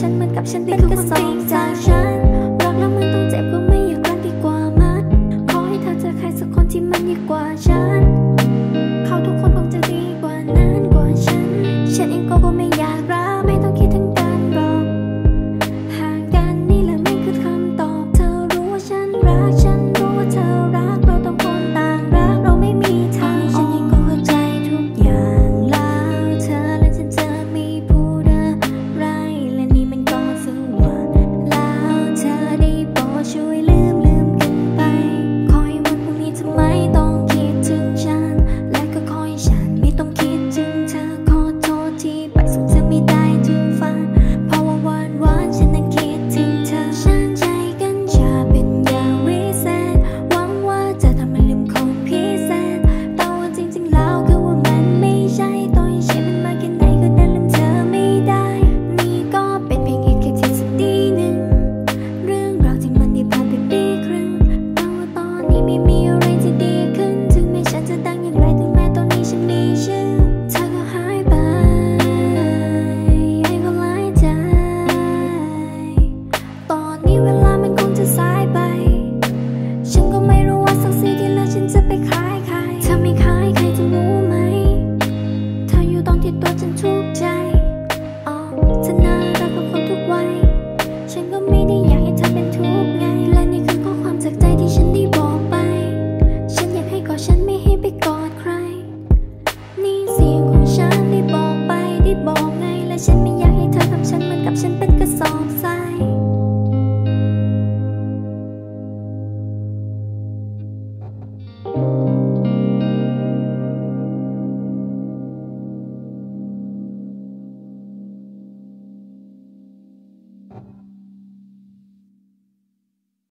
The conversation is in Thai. ฉันเหมือนกับฉันเป็นกระสอบจากฉันรักแล้วมันต้องเจ็บก็ไม่อยากรักดีกว่ามันขอให้เธอเจอใครสักคนที่มันดีกว่าฉันเขาทุกคนคงจะดีกว่านั้นกว่าฉันฉันเองก็ไม่อยากรักไม่ต้องคิดถึงการรอห่างกันนี่แหละมันคือคำตอบเธอรู้ว่าฉันรักฉันรู้ว่าเธอรักเราต้องคนต่างรักเราไม่มีทางฉันเองก็เข้าใจทุกอย่างแล้วเธอและฉันจะมีพูดอะไรและนี่มันก็สว่างแล้วเธอได้บอกช่วยลืมกันไปคอยวันพรุ่งนี้ทำไมต้องคิดถึงฉันและก็คอยฉันไม่ต้องคิดถึงเธอขอโทษที่ไปส่งเธอไม่ได้ถึงฝันเพราะว่าวันฉันนั้นคิดถึงเธอฉันใจกันชาเป็นยาวิเศษหวังว่าจะทำให้ลืมคนพิเศษแต่ว่าจริงๆแล้วคือว่ามันไม่ใช่ต่อให้ใช้มันมาแค่ไหนก็นั้นลืมเธอไม่ได้นี่ก็เป็นเพียงอีกแค่ทฤษฎีหนึ่งเรื่องราวที่มันได้ผ่านไปปีครึ่งแต่ว่าตอนนี้ไม่มีอะไรที่ดีขึ้นถึงแม้ฉันจะดังอย่างไรถึงแม้ตอนนี้ฉันมีชื่อเธอก็หายไปให้เขาหลายใจตอนนี้เวลามันคงจะสายไปฉันก็ไม่รู้ว่าสักสีที่แล้วฉันจะไปคล้ายใครเธอไม่คล้ายใครจะรู้ไหมเธออยู่ตอนที่ตัวฉันทุกข์ใจ